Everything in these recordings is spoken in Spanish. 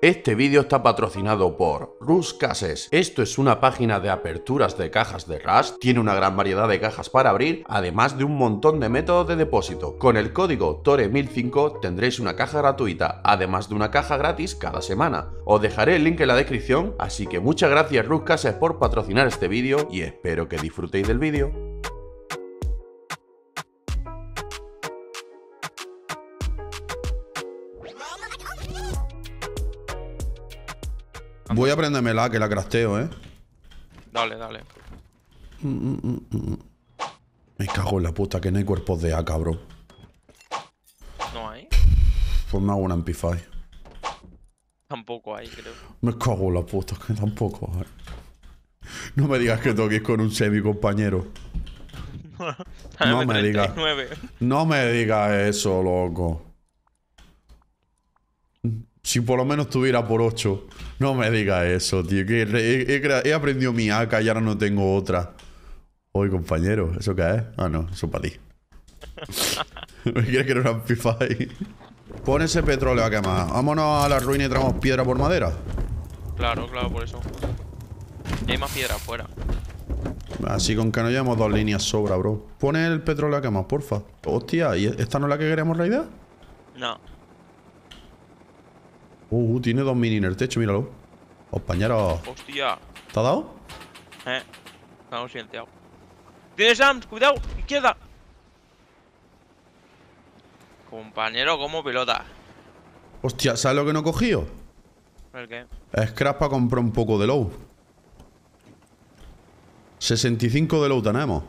Este vídeo está patrocinado por Ruscases. Esto es una página de aperturas de cajas de Rust, tiene una gran variedad de cajas para abrir, además de un montón de métodos de depósito. Con el código Tore1005 tendréis una caja gratuita, además de una caja gratis cada semana. Os dejaré el link en la descripción, así que muchas gracias Ruscases por patrocinar este vídeo y espero que disfrutéis del vídeo. Voy a aprendérmela, que la crafteo, Dale, dale. Me cago en la puta, que no hay cuerpos de A, cabrón. ¿No hay? Pues me hago una Amplify. Tampoco hay, creo. Me cago en la puta, que tampoco hay. No me digas que toques con un semi, compañero. No me digas. No me digas eso, loco. Si por lo menos tuviera por 8. No me digas eso, tío. Que he aprendido mi AK y ahora no tengo otra. Oye, compañero, ¿eso qué es? Ah, no, eso es para ti. ¿Me quieres que era una Amplify? Pon ese petróleo a quemar. Vámonos a la ruina y traemos piedra por madera. Claro, claro, por eso. Y hay más piedra afuera. Así con que no llevamos dos líneas sobra, bro. Pon el petróleo a quemar, porfa. Hostia, ¿y esta no es la que queremos raidar? No. Tiene dos mini en el techo, míralo. Compañero. Hostia. ¿Te ha dado? Me ha silenciado. ¡Tienes AMS! ¡Cuidado! ¡Izquierda! Compañero, como pelota. Hostia, ¿sabes lo que no he cogido? ¿El qué? Scrap para comprar un poco de low. 65 de low tenemos.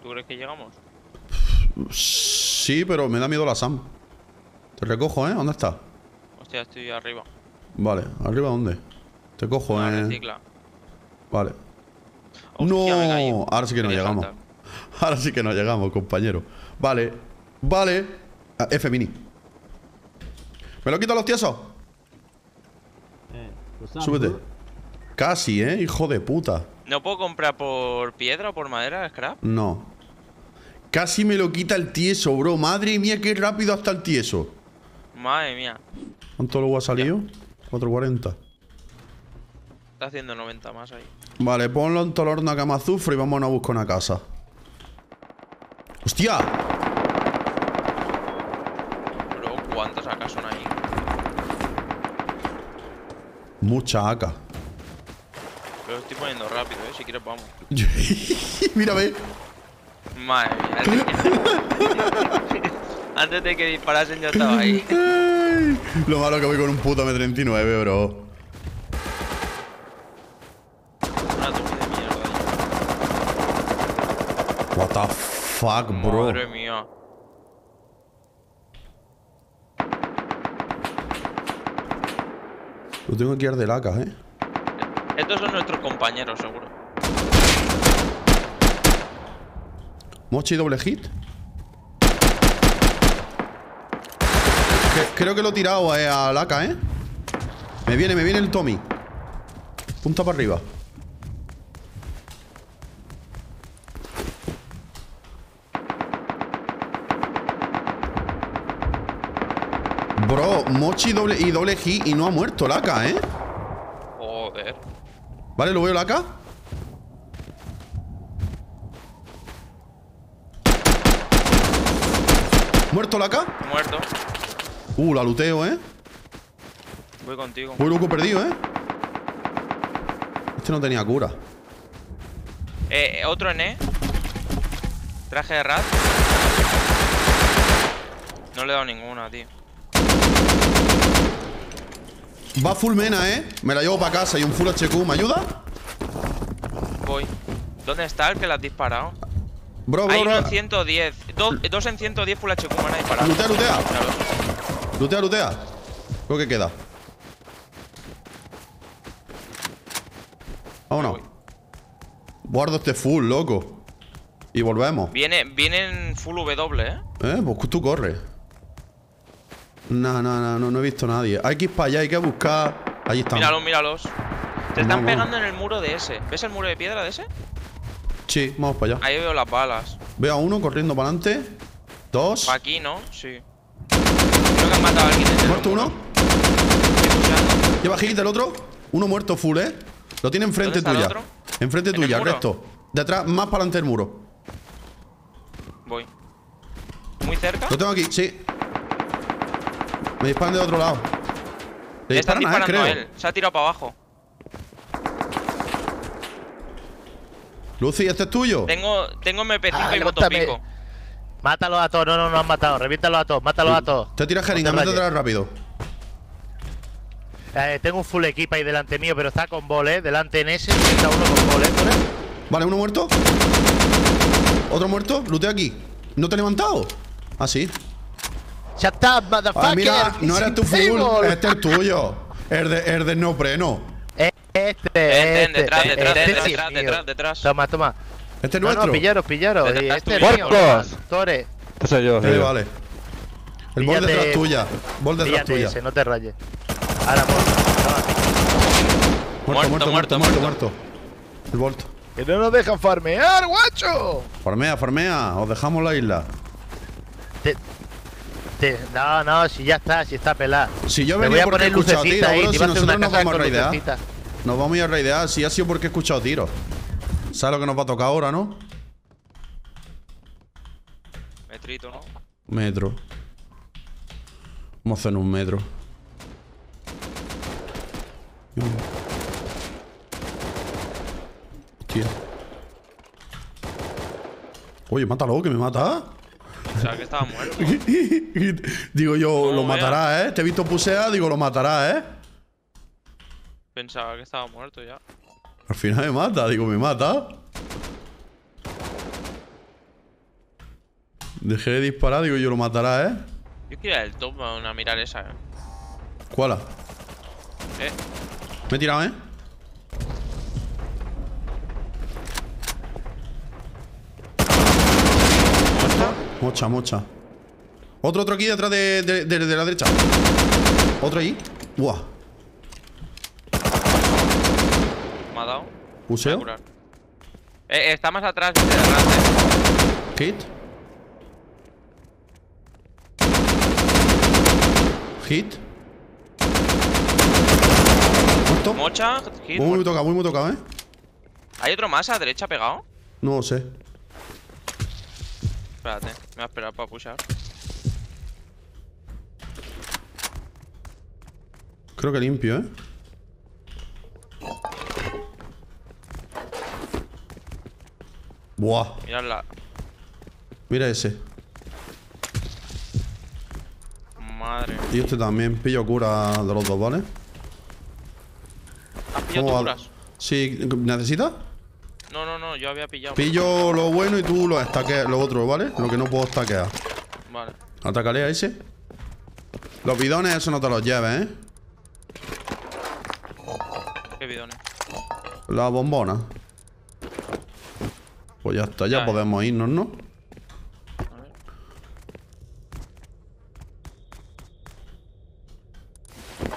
¿Tú crees que llegamos? Sí, pero me da miedo la SAM. Te recojo, ¿Dónde estás? Hostia, estoy arriba. Vale, ¿arriba dónde? Te cojo, Recicla. Vale. Hostia, no, me caí. Ahora sí que no llegamos. Saltar. Ahora sí que no llegamos, compañero. Vale, vale. F mini. ¿Me lo quito los tiesos? Pues, súbete. Casi, hijo de puta. ¿No puedo comprar por piedra o por madera, scrap? No. Casi me lo quita el tieso, bro. Madre mía, qué rápido hasta el tieso. Madre mía. ¿Cuánto luego ha salido? 4.40. Está haciendo 90 más ahí. Vale, ponlo en todo el horno a cama azufre y vamos a buscar una casa. ¡Hostia! Bro, ¿cuántas AK son ahí? Muchas AK. Pero estoy poniendo rápido, si quieres vamos. Mírame. Madre mía. Antes de que disparasen yo estaba ahí. Ay, lo malo que voy con un puto M39, bro. Una torre de mierda. What the fuck, bro. Madre mía. Lo tengo que ir de lacas, Estos son nuestros compañeros, seguro. Mochi doble hit. Creo que lo he tirado a la AK, Me viene el Tommy. Punta para arriba. Bro, Mochi doble y doble G y no ha muerto la AK, Joder. Vale, lo veo la AK. ¿Muerto la AK? Muerto. La luteo, Voy contigo. Voy loco perdido, Este no tenía cura. Otro en Traje de Rust. No le he dado ninguna, tío. Va full mena, Me la llevo para casa y un full HQ. ¿Me ayuda? Voy. ¿Dónde está el que la has disparado? Bro, hay uno en 110. Dos en 110 full HQ. Me han disparado. Lutea, lutea. Lutea, lutea. Creo que queda. Vámonos. Guardo este full, loco. Y volvemos. Vienen full W, pues tú corres. No he visto a nadie. Hay que ir para allá, hay que buscar. Ahí están. Míralos, míralos. Te están pegando en el muro de ese. ¿Ves el muro de piedra de ese? Sí, vamos para allá. Ahí veo las balas. Veo a uno corriendo para adelante. Dos. Para aquí, ¿no? Sí. ¿Muerto uno? Lleva hit del otro. Uno muerto full, ¿eh? Lo tiene enfrente tuya. Enfrente tuya, resto. De atrás, más para adelante el muro. Voy. ¿Muy cerca? Lo tengo aquí, sí. Me disparan de otro lado. Le están disparando a él. Se ha tirado para abajo. Lucy, ¿este es tuyo? Tengo MP5 y botopico. Mátalos a todos. No han matado. Reviéntalos a todos. Mátalos a todos. Te tiras jeringa, mete atrás rápido. Tengo un full equipo ahí delante mío, pero está con bol, delante en ese. Está uno con bol, Vale, uno muerto. Otro muerto. Luteo aquí. ¿No te he levantado? Ah, sí. Ya está, motherfucker. Mira, no eres tu full. Este es tuyo. El de no preno. Este, detrás. Toma. Este es nuestro. No, pillaros. Este es mío. Tore. Este soy yo. Vale. El bol detrás tuya. Bol detrás tuya. No te rayes. Ahora muerto. El bolt. Que no nos dejan farmear, guacho. Farmea, os dejamos la isla. No, si está pelada. Si yo venía porque he escuchado tiros, bro, si nosotros nos vamos a raidear. Nos vamos a ir a raidear, si ha sido porque he escuchado tiros. ¿Sabes lo que nos va a tocar ahora, no? Metrito, ¿no? Metro. Vamos a hacer un metro. Hostia. Oye, mátalo, que me mata. O sea, que estaba muerto. Digo yo, lo matará, ¿eh? Te he visto pusear, digo, lo matará, ¿eh? Pensaba que estaba muerto ya. Al final me mata, digo, me mata. Dejé de disparar, digo yo, lo matará, ¿eh? Yo quería el top a una mirar esa, ¿eh? ¿Cuál? Me he tirado, ¿eh? Mocha. Otro aquí detrás de la derecha. Otro ahí. Buah. Me ha dado. ¿Useo? Está más atrás. Hit. ¿Muerto? Mocha. Hit. Muy tocado, ¿eh? ¿Hay otro más a la derecha pegado? No sé. Espérate, me voy a esperar para pushar. Creo que limpio, ¿eh? Buah. Miradla. Mira ese. Madre. Y este también. Pillo cura de los dos, ¿vale? ¿Has pillado tú curas? Sí. ¿Necesitas? No, yo había pillado. Pillo lo bueno y tú lo estaqueas, lo otro, ¿vale? Lo que no puedo estaquear. Vale. Atacaré a ese. Los bidones, eso no te los lleves, ¿eh? ¿Qué bidones? La bombona. Pues ya está, ya podemos irnos, ¿no? A ver.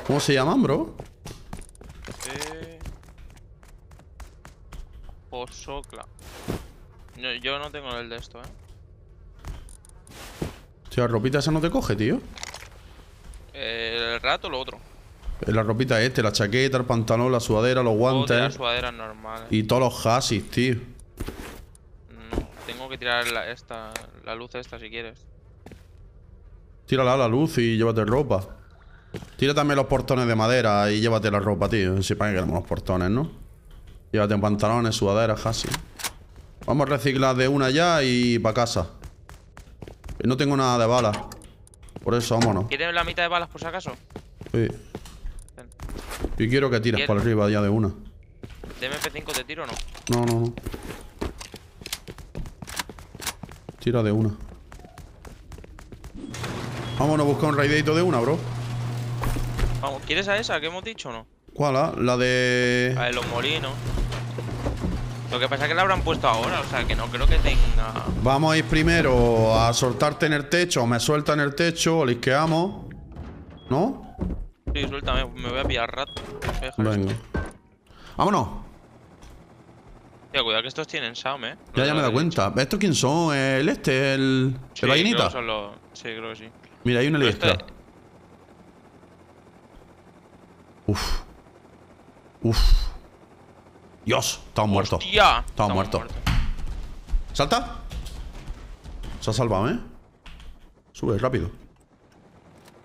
¿Cómo se llaman, bro? Socla. No, yo no tengo el de esto, Si la ropita esa no te coge, tío. El rato, lo otro. La ropita la chaqueta, el pantalón, la sudadera, los guantes. La sudadera normal. Y todos los hasis, tío. No, tengo que tirar la luz esta si quieres. Tírala a la luz y llévate ropa. Tira también los portones de madera y llévate la ropa, tío. Si para que queremos los portones, ¿no? Llévate en pantalones, sudaderas, casi. Vamos a reciclar de una ya y para casa. No tengo nada de balas. Por eso, vámonos. ¿Quieres la mitad de balas por si acaso? Sí. Yo quiero que tires para arriba ya de una. ¿De MP5 te tiro o no? No. Tira de una. Vámonos a buscar un raideito de una, bro. Vamos, ¿quieres a esa que hemos dicho o no? ¿Cuál? La de... La de los molinos. Lo que pasa es que la habrán puesto ahora, o sea que no creo que tenga... Vamos a ir primero a soltarte en el techo, o me suelta en el techo, o lisqueamos. ¿No? Sí, suéltame, me voy a pillar rato. Venga. Esto. ¡Vámonos! Tío, cuidado que estos tienen SAM, ¿eh? No ya me he dado cuenta. ¿Estos quién son? ¿El vainita? Sí, creo que sí. Mira, hay una lista. Uf. Uf. Dios, estamos muertos. Estamos muertos. Salta. Se ha salvado, ¿eh? Sube, rápido.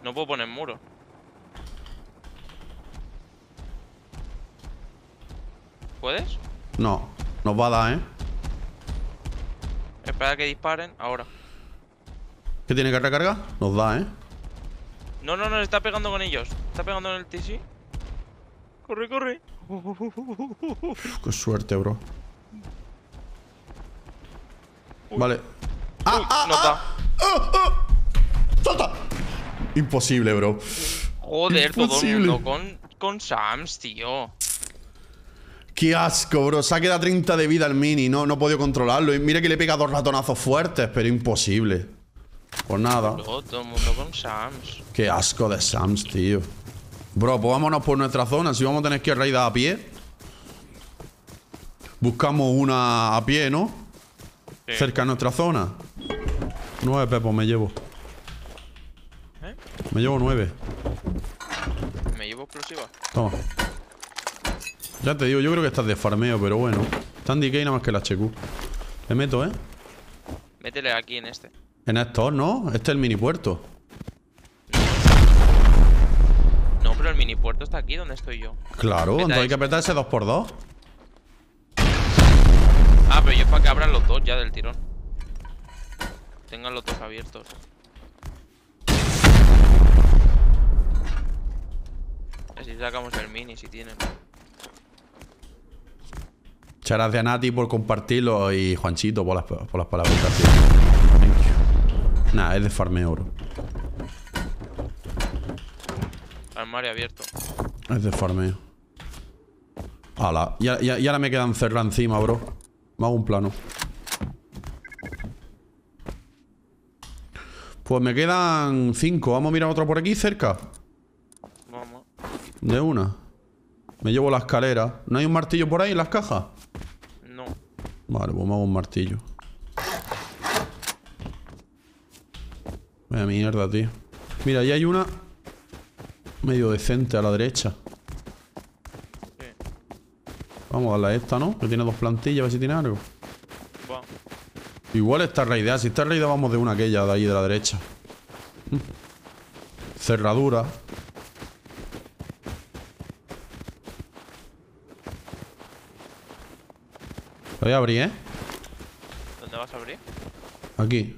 No puedo poner muro. ¿Puedes? No, nos va a dar, ¿eh? Espera a que disparen, ahora. ¿Qué tiene que recargar? Nos da, ¿eh? No, no, no, está pegando con ellos. Está pegando en el TC. Corre, corre. Uf, qué suerte, bro. Uy. Vale. ¡Ah, uy, ah, no está! ¡Ah, ah! ¡Salta! Imposible, bro. Joder, imposible. Todo el mundo con Sams, tío. Qué asco, bro. Se ha quedado 30 de vida el mini. No he podido controlarlo. Y mira que le he pegado dos ratonazos fuertes, pero imposible. Pues nada. Bro, todo el mundo con Sams. Qué asco de Sams, tío. Bro, pues vámonos por nuestra zona. Si vamos a tener que ir raidar a pie. Buscamos una a pie, ¿no? Sí. Cerca de nuestra zona. 9 pepos me llevo. ¿Eh? Me llevo 9. Me llevo explosiva. Toma. Ya te digo, yo creo que estás de farmeo, pero bueno. Están DK nada más que la HQ. Le meto, ¿eh? Métele aquí en este. En estos, ¿no? Este es el mini puerto. No, pero el mini puerto está aquí donde estoy yo. Claro, entonces hay que apretar ese 2x2. Ah, pero yo es para que abran los dos ya del tirón. Tengan los dos abiertos. Así sacamos el mini si tienen. Muchas gracias, Nati, por compartirlo. Y Juanchito por las palabras. Nada, es de farmeo, bro. Armario abierto. Es de farmeo. Ala, y ahora me quedan cerrados encima, bro. Me hago un plano. Pues me quedan 5. Vamos a mirar otro por aquí cerca. Vamos. De una. Me llevo la escalera. ¿No hay un martillo por ahí en las cajas? No. Vale, pues me hago un martillo. Vaya mierda, tío. Mira, ahí hay una medio decente a la derecha. Vamos a darle a esta, ¿no? Que tiene dos plantillas, a ver si tiene algo. Wow. Igual está raidea. Si está raidea vamos de una aquella de ahí de la derecha. Cerradura. Lo voy a abrir, ¿eh? ¿Dónde vas a abrir? Aquí.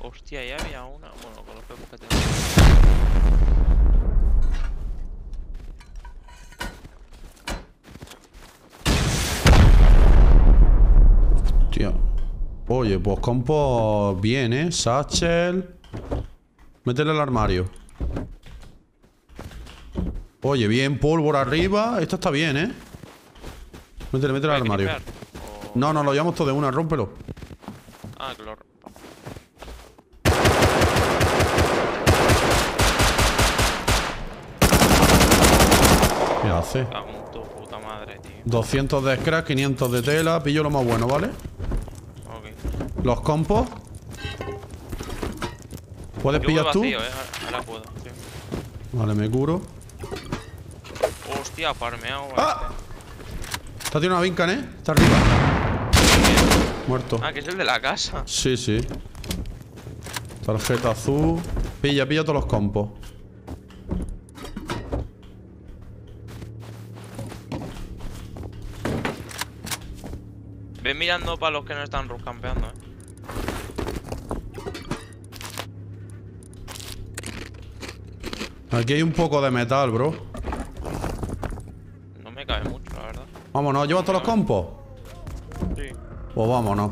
Hostia, ahí había una. Bueno, con los pepos que tengo. Hostia. Oye, pues compo bien, ¿eh? Satchel. Métele al armario. Oye, bien, pólvora arriba. Esto está bien, ¿eh? Métele al armario. No, no, lo llevamos todo de una, rómpelo. Ah, que lo rompa. ¿Qué hace? 200 de scrap, 500 de tela. Pillo lo más bueno, ¿vale? Ok. Los compos. ¿Puedes pillar tú? Ahora puedo, sí. Vale, me curo. Hostia, parmeado. ¡Ah! Está tiene una vincan, ¿eh? Está arriba. Muerto. Ah, que es el de la casa. Sí, sí. Tarjeta azul. Pilla todos los compos. Ven mirando para los que no están ruscampeando, ¿eh? Aquí hay un poco de metal, bro. No me cabe mucho, la verdad. Vámonos, ¿llevas todos los compos? Sí. Pues vámonos.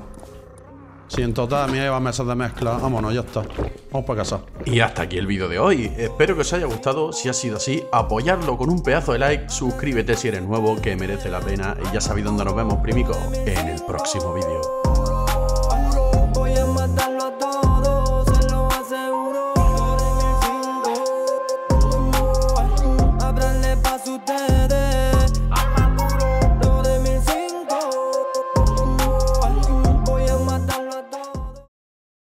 Sí, en total, mira, lleva mesas de mezcla. Vámonos, ya está. Vamos para casa. Y hasta aquí el vídeo de hoy. Espero que os haya gustado. Si ha sido así, apoyarlo con un pedazo de like. Suscríbete si eres nuevo, que merece la pena. Y ya sabéis dónde nos vemos, primico. En el próximo vídeo.